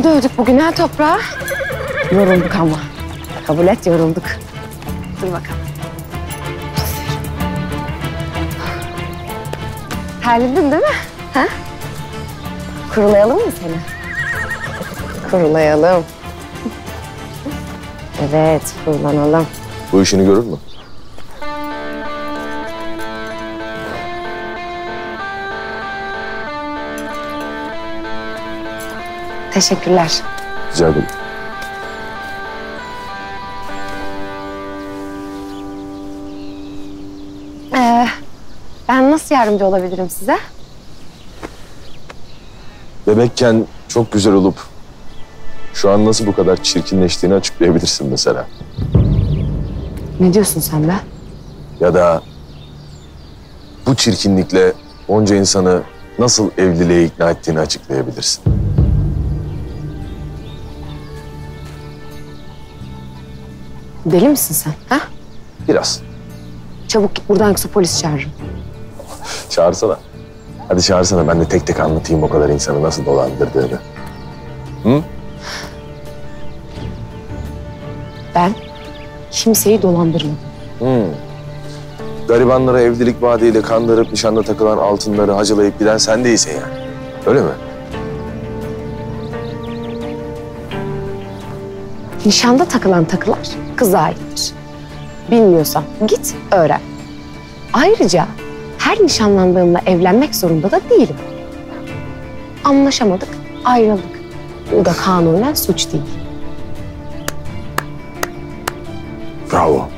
İyi dövdük bugün ha toprağa. Yorulduk ama. Kabul et, yorulduk. Dur bakalım. Terledin değil mi? Ha? Kurulayalım mı seni? Kurulayalım. Evet, kurulanalım. Bu işini görür mü? Teşekkürler. Rica ederim. Ben nasıl yardımcı olabilirim size? Bebekken çok güzel olup şu an nasıl bu kadar çirkinleştiğini açıklayabilirsin mesela. Ne diyorsun sen be? Ya da bu çirkinlikle onca insanı nasıl evliliğe ikna ettiğini açıklayabilirsin. Deli misin sen, ha? Biraz. Çabuk git buradan yoksa polis çağırırım. Çağırsana. Hadi çağırsana, ben de tek tek anlatayım o kadar insanı nasıl dolandırdığını. Hı? Ben kimseyi dolandırmadım. Hı. Garibanlara evlilik vaadiyle kandırıp nişanda takılan altınları hacılayıp giden sen değilsin yani. Öyle mi? Nişanda takılan takılar kıza aittir. Bilmiyorsan git öğren. Ayrıca her nişanlandığımla evlenmek zorunda da değilim. Anlaşamadık, ayrıldık. Bu da kanunen suç değil. Bravo.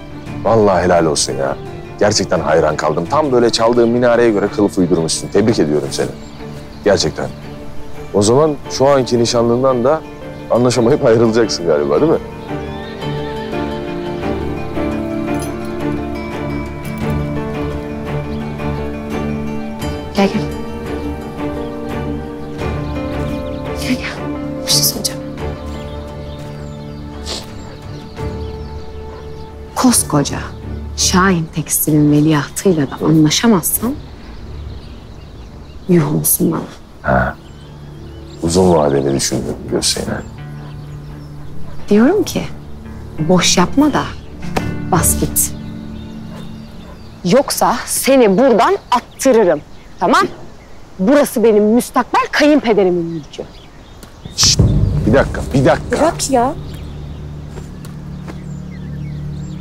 Vallahi helal olsun ya. Gerçekten hayran kaldım. Tam böyle çaldığım minareye göre kılıf uydurmuşsun. Tebrik ediyorum seni. Gerçekten. O zaman şu anki nişanlından da anlaşamayıp ayrılacaksın galiba, değil mi? Gel, gel. Gel, gel. Bir şey söyleyeceğim. Koskoca Şahin Tekstil'in veliahtıyla da anlaşamazsan yuh olsun bana. Ha. Uzun vadeli düşündüm biliyorsun yani. Diyorum ki boş yapma da bas git. Yoksa seni buradan attırırım. Tamam? Burası benim müstakbel kayınpederimin mülkü. Şişt, bir dakika, bir dakika. Bırak ya.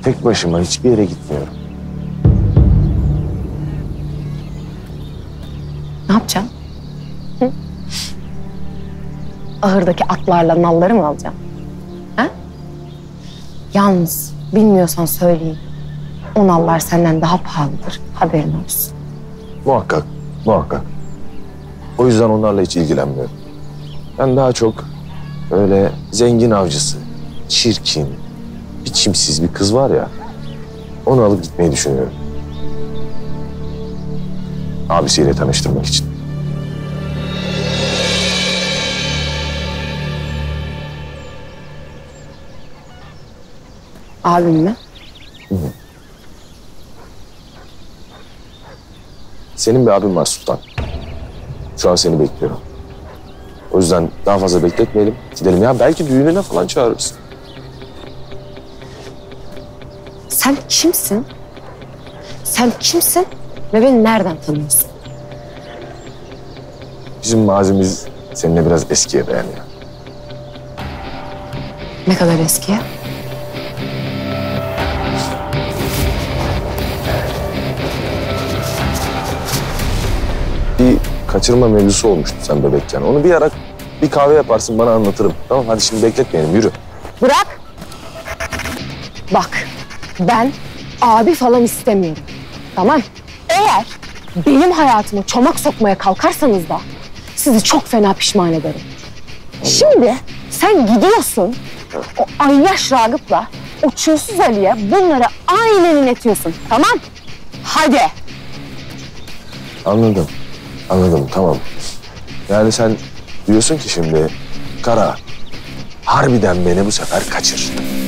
Tek başıma hiçbir yere gitmiyorum. Ne yapacaksın? Hı? Ahırdaki atlarla nalları mı alacaksın? Ha? Yalnız bilmiyorsan söyleyeyim. O nallar senden daha pahalıdır. Haberin olsun. Muhakkak, muhakkak. O yüzden onlarla hiç ilgilenmiyorum. Ben daha çok öyle zengin avcısı, çirkin, biçimsiz bir kız var ya, onu alıp gitmeyi düşünüyorum. Abisiyle tanıştırmak için. Abim mi? Hı hı. Senin bir abin var Sultan. Şu an seni bekliyorum. O yüzden daha fazla bekletmeyelim. Gidelim ya, belki düğününe falan çağırırız. Sen kimsin? Sen kimsin ve beni nereden tanıyorsun? Bizim mazimiz seninle biraz eskiye dayanıyor. Ne kadar eskiye? Kaçırma mevzusu olmuştu sen bebekken. Onu bir ara bir kahve yaparsın, bana anlatırım. Tamam, hadi şimdi bekletmeyelim, yürü. Bırak. Bak, ben abi falan istemiyorum. Tamam. Eğer benim hayatıma çomak sokmaya kalkarsanız da sizi çok fena pişman ederim. Şimdi sen gidiyorsun, o ayyaş Ragıp'la o çulsuz Ali'ye bunları aynen inletiyorsun. Tamam. Hadi. Anladım. Anladım, tamam. Yani sen diyorsun ki şimdi, Kara harbiden beni bu sefer kaçır.